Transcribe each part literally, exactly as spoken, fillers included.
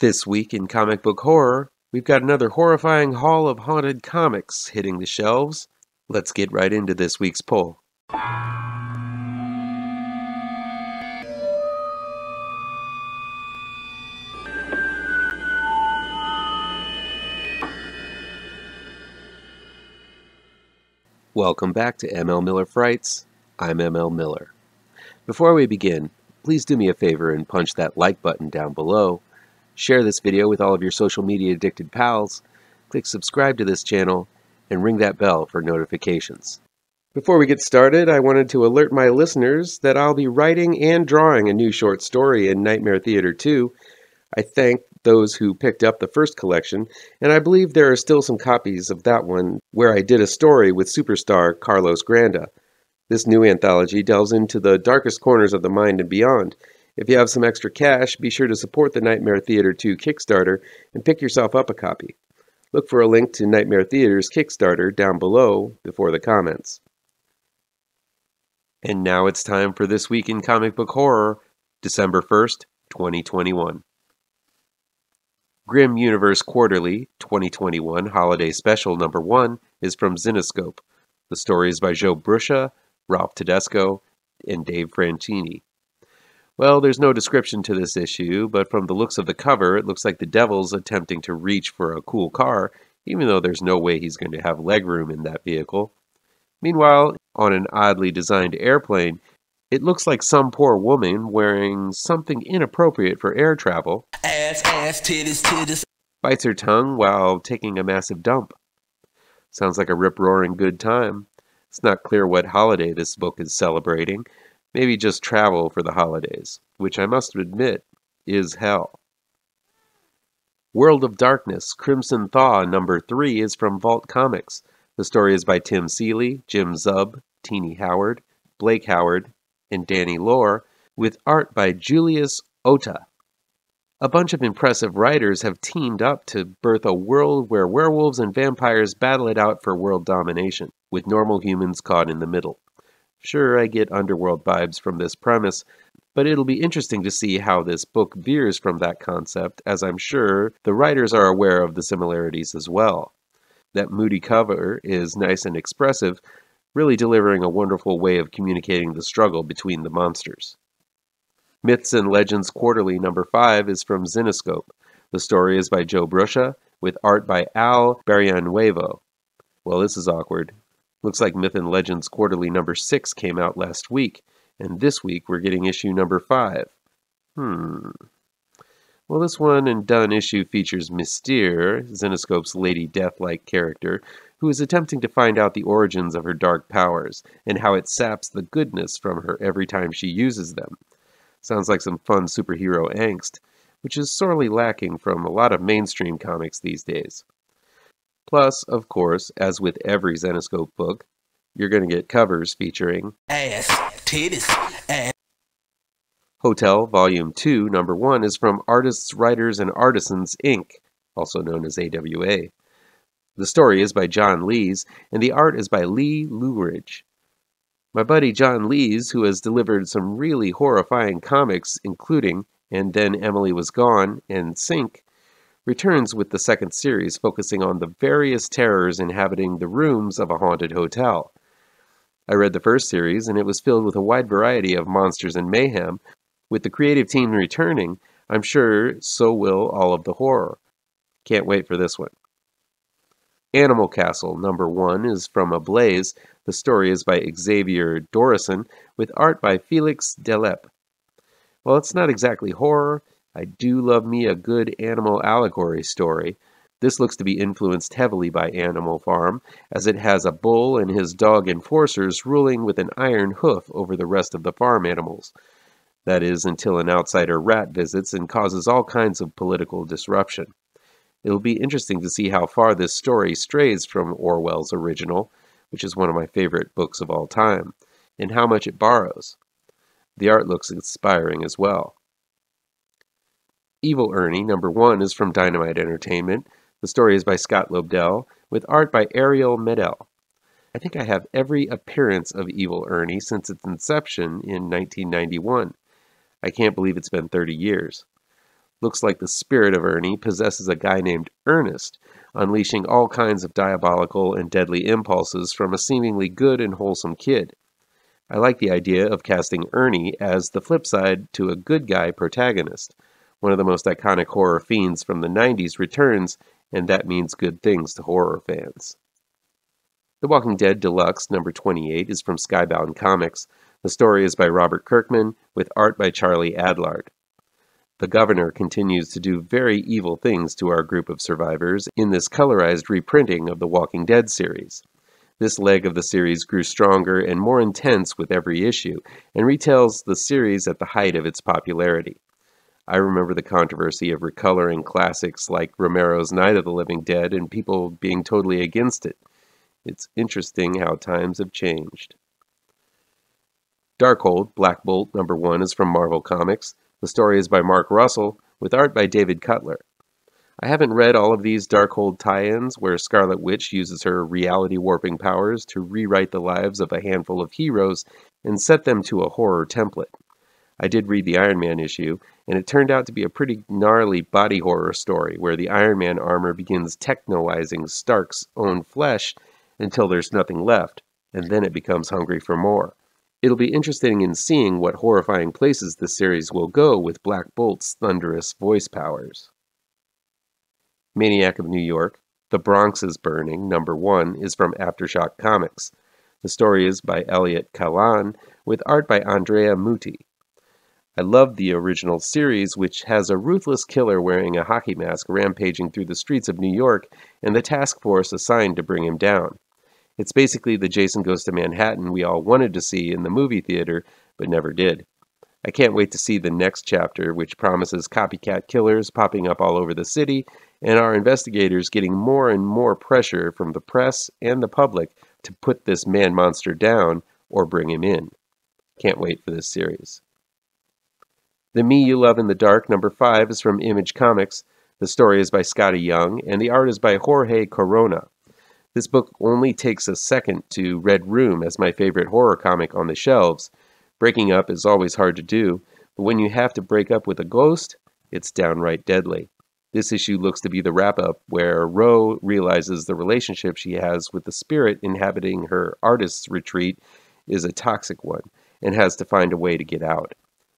This week in comic book horror, we've got another horrifying haul of haunted comics hitting the shelves. Let's get right into this week's poll. Welcome back to M L Miller Frights. I'm M L Miller. Before we begin, please do me a favor and punch that like button down below. Share this video with all of your social media addicted pals. Click subscribe to this channel and ring that bell for notifications. Before we get started, I wanted to alert my listeners that I'll be writing and drawing a new short story in Nightmare Theater two. I thank those who picked up the first collection, and I believe there are still some copies of that one where I did a story with superstar Carlos Granda. This new anthology delves into the darkest corners of the mind and beyond. If you have some extra cash, be sure to support the Nightmare Theater two Kickstarter and pick yourself up a copy. Look for a link to Nightmare Theater's Kickstarter down below before the comments. And now it's time for This Week in Comic Book Horror, December first, twenty twenty-one. Grim Universe Quarterly twenty twenty-one Holiday Special number one is from Zenescope. The story is by Joe Brusha, Ralph Tedesco, and Dave Francini. Well, there's no description to this issue, but from the looks of the cover, it looks like the devil's attempting to reach for a cool car, even though there's no way he's going to have legroom in that vehicle. Meanwhile, on an oddly designed airplane, it looks like some poor woman wearing something inappropriate for air travel ass, ass, titties, titties. bites her tongue while taking a massive dump. Sounds like a rip-roaring good time. It's not clear what holiday this book is celebrating. Maybe just travel for the holidays, which I must admit is hell. World of Darkness Crimson Thaw number three is from Vault Comics. The story is by Tim Seeley, Jim Zub, Teenie Howard, Blake Howard, and Danny Lore, with art by Julius Ota. A bunch of impressive writers have teamed up to birth a world where werewolves and vampires battle it out for world domination, with normal humans caught in the middle. Sure, I get Underworld vibes from this premise, but it'll be interesting to see how this book veers from that concept, as I'm sure the writers are aware of the similarities as well. That moody cover is nice and expressive, really delivering a wonderful way of communicating the struggle between the monsters. Myths and Legends Quarterly number five is from Zenescope. The story is by Joe Brusha, with art by Al Barrionuevo. Well, this is awkward. Looks like Myth and Legends Quarterly number six came out last week, and this week we're getting issue number five. Hmm. Well, this one and done issue features Mystere, Zenescope's Lady Death-like character, who is attempting to find out the origins of her dark powers and how it saps the goodness from her every time she uses them. Sounds like some fun superhero angst, which is sorely lacking from a lot of mainstream comics these days. Plus, of course, as with every Zenescope book, you're going to get covers featuring ass, titties, ass. Hotel Volume two, Number one is from Artists, Writers, and Artisans, Incorporated, also known as A W A. The story is by John Lees, and the art is by Lee Loughridge. My buddy John Lees, who has delivered some really horrifying comics, including And Then Emily Was Gone and Sink, returns with the second series focusing on the various terrors inhabiting the rooms of a haunted hotel. I read the first series, and it was filled with a wide variety of monsters and mayhem. With the creative team returning, I'm sure so will all of the horror. Can't wait for this one. Animal Castle, number one, is from Ablaze. The story is by Xavier Dorison, with art by Felix Delep. While it's not exactly horror, I do love me a good animal allegory story. This looks to be influenced heavily by Animal Farm, as it has a bull and his dog enforcers ruling with an iron hoof over the rest of the farm animals. That is, until an outsider rat visits and causes all kinds of political disruption. It'll be interesting to see how far this story strays from Orwell's original, which is one of my favorite books of all time, and how much it borrows. The art looks inspiring as well. Evil Ernie, number one, is from Dynamite Entertainment. The story is by Scott Lobdell, with art by Ariel Medel. I think I have every appearance of Evil Ernie since its inception in nineteen ninety-one. I can't believe it's been thirty years. Looks like the spirit of Ernie possesses a guy named Ernest, unleashing all kinds of diabolical and deadly impulses from a seemingly good and wholesome kid. I like the idea of casting Ernie as the flip side to a good guy protagonist. One of the most iconic horror fiends from the nineties returns, and that means good things to horror fans. The Walking Dead Deluxe, number twenty-eight, is from Skybound Comics. The story is by Robert Kirkman, with art by Charlie Adlard. The Governor continues to do very evil things to our group of survivors in this colorized reprinting of the Walking Dead series. This leg of the series grew stronger and more intense with every issue, and retells the series at the height of its popularity. I remember the controversy of recoloring classics like Romero's Night of the Living Dead and people being totally against it. It's interesting how times have changed. Darkhold, Black Bolt, number one, is from Marvel Comics. The story is by Mark Russell, with art by David Cutler. I haven't read all of these Darkhold tie-ins where Scarlet Witch uses her reality-warping powers to rewrite the lives of a handful of heroes and set them to a horror template. I did read the Iron Man issue, and it turned out to be a pretty gnarly body horror story where the Iron Man armor begins technoizing Stark's own flesh until there's nothing left, and then it becomes hungry for more. It'll be interesting in seeing what horrifying places the series will go with Black Bolt's thunderous voice powers. Maniac of New York, The Bronx is Burning, number one, is from Aftershock Comics. The story is by Elliot Kalan, with art by Andrea Muti. I loved the original series, which has a ruthless killer wearing a hockey mask rampaging through the streets of New York and the task force assigned to bring him down. It's basically the Jason Goes to Manhattan we all wanted to see in the movie theater, but never did. I can't wait to see the next chapter, which promises copycat killers popping up all over the city, and our investigators getting more and more pressure from the press and the public to put this man-monster down or bring him in. Can't wait for this series. The Me You Love in the Dark, number five, is from Image Comics. The story is by Scotty Young, and the art is by Jorge Corona. This book only takes a second to Red Room as my favorite horror comic on the shelves. Breaking up is always hard to do, but when you have to break up with a ghost, it's downright deadly. This issue looks to be the wrap-up where Ro realizes the relationship she has with the spirit inhabiting her artist's retreat is a toxic one, and has to find a way to get out.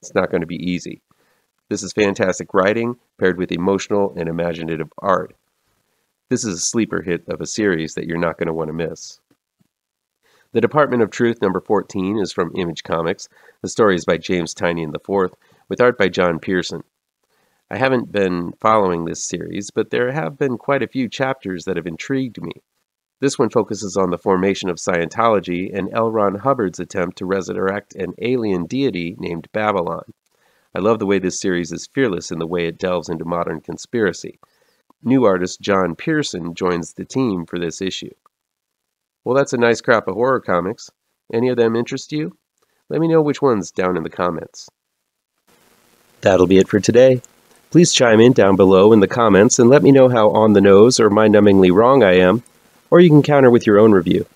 It's not going to be easy. This is fantastic writing, paired with emotional and imaginative art. This is a sleeper hit of a series that you're not going to want to miss. The Department of Truth, number fourteen, is from Image Comics. The story is by James Tynion the fourth, with art by John Pearson. I haven't been following this series, but there have been quite a few chapters that have intrigued me. This one focuses on the formation of Scientology and L. Ron Hubbard's attempt to resurrect an alien deity named Babylon. I love the way this series is fearless in the way it delves into modern conspiracy. New artist John Pearson joins the team for this issue. Well, that's a nice crop of horror comics. Any of them interest you? Let me know which ones down in the comments. That'll be it for today. Please chime in down below in the comments and let me know how on the nose or mind-numbingly wrong I am. Or you can counter with your own review.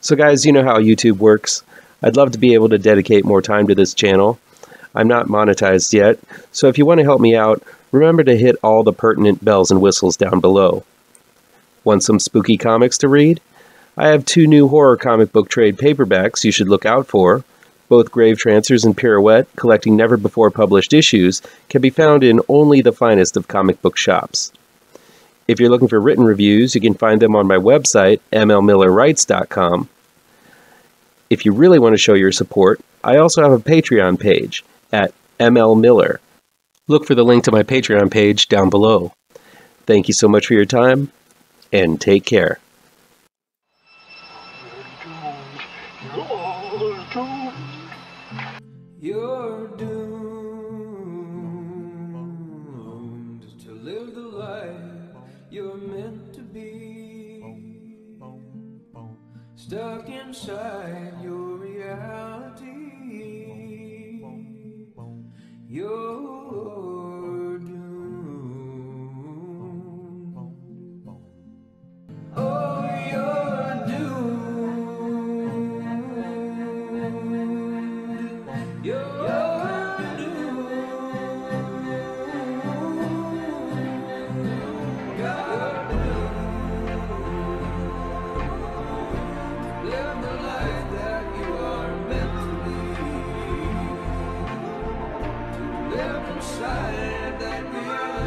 So guys, you know how YouTube works. I'd love to be able to dedicate more time to this channel. I'm not monetized yet, so if you want to help me out, remember to hit all the pertinent bells and whistles down below. Want some spooky comics to read? I have two new horror comic book trade paperbacks you should look out for. Both Grave Trancers and Pirouette, collecting never-before-published issues, can be found in only the finest of comic book shops. If you're looking for written reviews, you can find them on my website, m l miller writes dot com. If you really want to show your support, I also have a Patreon page at m l miller. Look for the link to my Patreon page down below. Thank you so much for your time, and take care. Stuck inside your reality, you're doomed. Oh, you're doomed. You're doomed. outside that we are.